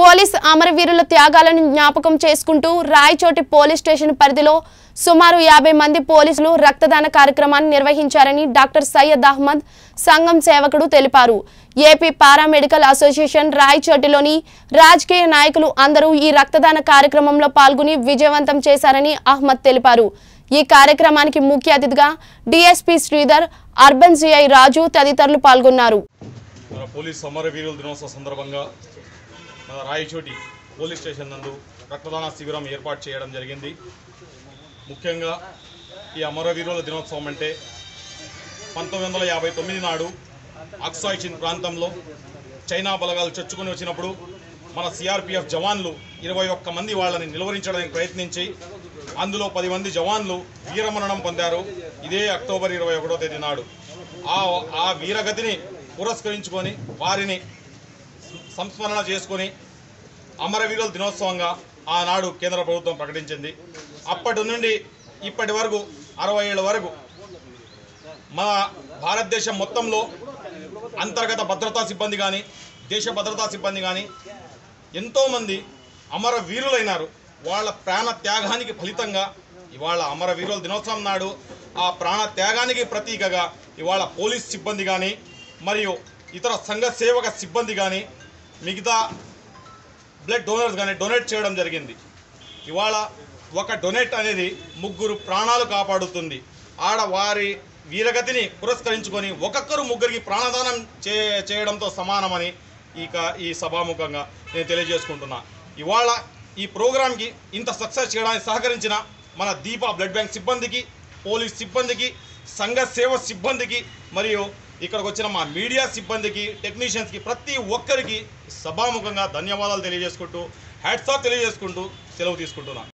Police అమరవీరుల త్యాగాలను జ్ఞాపకం చేసుకుంటూ రాయచోటి పోలీస్ స్టేషన్ పరిధిలో సుమారు 50 మంది పోలీసులు రక్తదాన కార్యక్రమాన్ని నిర్వహించారని డాక్టర్ సయ్యద్ అహ్మద్ సంఘం సేవకుడు తెలిపారు। ఏపీ పారామెడికల్ అసోసియేషన్ రాయచోటిలోని రాజకీయ నాయకులు అందరూ ఈ రక్తదాన కార్యక్రమంలో పాల్గొని విజయవంతం చేశారని అహ్మద్ తెలిపారు। ఈ కార్యక్రమానికి ముఖ్య అతిథిగా DSP Sridhar urban CI Raju తదితరులు పాల్గొన్నారు। పోలీస్ అమరవీరుల దినోత్సవ సందర్భంగా రాయచోటి పోలీస్ స్టేషన్ నందు రక్తదాన శిబిరం ఏర్పాటు చేయడం జరిగింది। ముఖ్యంగా ఈ అమరవీరుల దినోత్సవం అంటే 1959 నాడు అక్సాయ్ చిన్ ప్రాంతంలో చైనా బలగాలు చొచ్చుకొని వచ్చినప్పుడు మన సిఆర్పిఎఫ్ జవాన్లు 21 మంది వాళ్ళని నిలువరించడానికి ప్రయత్నించి అందులో 10 మంది జవాన్లు వీరమరణం పొందారు। ఇదే అక్టోబర్ 21వ తేదీ నాడు ఆ వీరగతిని పురస్కరించుకొని వారిని సంస్మరణ చేసుకొని అమరవీరుల దినోత్సవంగా ఆనాడు కేంద్ర ప్రభుత్వం ప్రకటించింది। అప్పటి నుండి ఇప్పటి వరకు 60 ఏళ్ల వరకు మన భారతదేశం మొత్తంలో అంతర్గత భద్రతా సిబ్బంది కానీ దేశ భద్రతా సిబ్బంది కానీ ఎంతోమంది అమరవీరులైనారు। వాళ్ళ ప్రాణ త్యాగానికి ఫలితంగా ఇవాళ అమరవీరుల దినోత్సవం నాడు ఆ ప్రాణ త్యాగానికి ప్రతీకగా ఇవాళ పోలీస్ సిబ్బంది కానీ మరియు ఇతర సంఘ సేవక సిబ్బంది కానీ మిగతా బ్లడ్ డోనర్స్ కానీ డొనేట్ చేయడం జరిగింది। ఇవాళ ఒక డొనేట్ అనేది ముగ్గురు ప్రాణాలు కాపాడుతుంది। వారి వీరగతిని పురస్కరించుకొని ఒక్కొక్కరు ముగ్గురికి ప్రాణదానం చేయడంతో సమానమని ఈ సభాముఖంగా నేను తెలియజేసుకుంటున్నా। ఇవాళ ఈ ప్రోగ్రాంకి ఇంత సక్సెస్ చేయడానికి సహకరించిన మన దీప బ్లడ్ బ్యాంక్ సిబ్బందికి, పోలీస్ సిబ్బందికి, సంఘ సేవ సిబ్బందికి మరియు ఇక్కడికి వచ్చిన మా మీడియా సిబ్బందికి, టెక్నీషియన్స్కి ప్రతి ఒక్కరికి సభాముఖంగా ధన్యవాదాలు తెలియజేసుకుంటూ హ్యాట్సాప్ తెలియజేసుకుంటూ సెలవు తీసుకుంటున్నాను।